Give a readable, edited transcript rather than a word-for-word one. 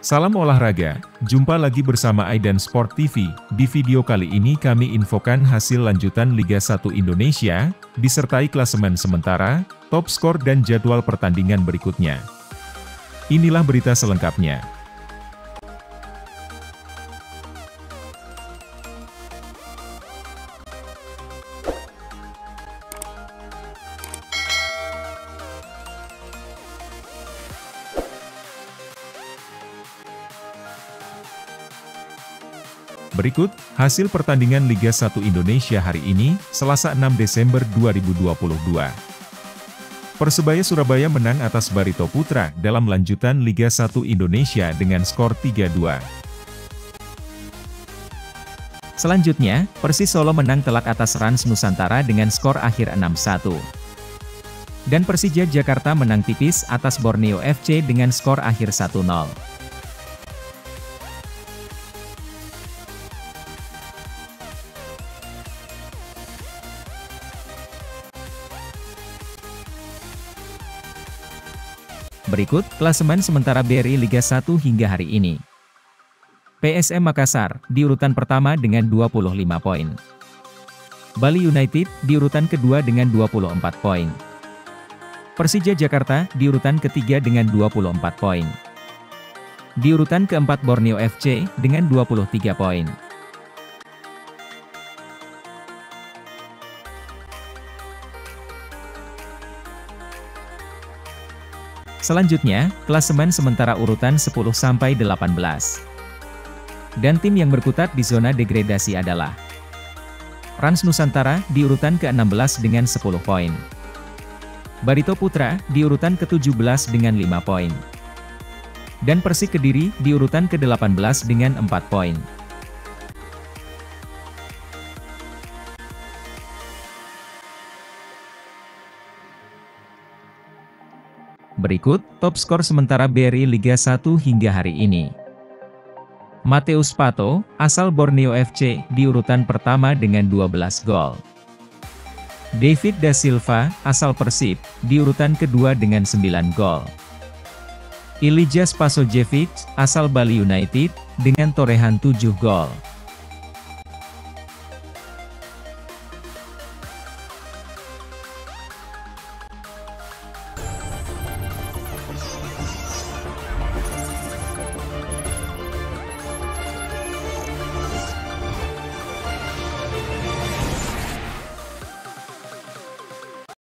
Salam olahraga, jumpa lagi bersama AYDAN Sport TV. Di video kali ini kami infokan hasil lanjutan Liga 1 Indonesia, disertai klasemen sementara, top skor dan jadwal pertandingan berikutnya. Inilah berita selengkapnya. Berikut, hasil pertandingan Liga 1 Indonesia hari ini, Selasa 6 Desember 2022. Persebaya Surabaya menang atas Barito Putra dalam lanjutan Liga 1 Indonesia dengan skor 3-2. Selanjutnya, Persis Solo menang telak atas Rans Nusantara dengan skor akhir 6-1. Dan Persija Jakarta menang tipis atas Borneo FC dengan skor akhir 1-0. Berikut, klasemen sementara BRI Liga 1 hingga hari ini. PSM Makassar, di urutan pertama dengan 25 poin. Bali United, di urutan kedua dengan 24 poin. Persija Jakarta, di urutan ketiga dengan 24 poin. Di urutan keempat Borneo FC, dengan 23 poin. Selanjutnya, klasemen sementara urutan 10-18. Dan tim yang berkutat di zona degradasi adalah Rans Nusantara di urutan ke-16 dengan 10 poin. Barito Putra di urutan ke-17 dengan 5 poin. Dan Persik Kediri di urutan ke-18 dengan 4 poin. Berikut, top skor sementara BRI Liga 1 hingga hari ini. Mateus Pato, asal Borneo FC, di urutan pertama dengan 12 gol. David da Silva, asal Persib, di urutan kedua dengan 9 gol. Ilija Spasojevic, asal Bali United, dengan torehan 7 gol.